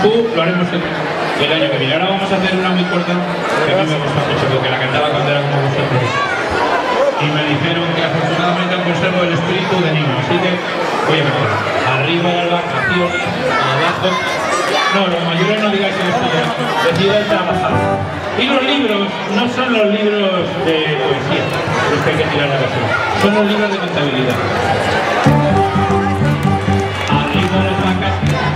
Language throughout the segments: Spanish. Q lo haremos el año que viene. Ahora vamos a hacer una muy corta que a mí me gusta mucho porque la cantaba cuando era como vosotros y me dijeron que afortunadamente han conservado el espíritu de niño, así que voy a mejorar. Arriba las vacaciones, abajo. No, los mayores no digáis que decidan, decidan trabajar. Y los libros no son los libros de poesía los que hay que tirar a la basura, son los libros de contabilidad. Arriba las vacaciones.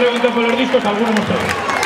Pregunta por los discos, algunos no saben.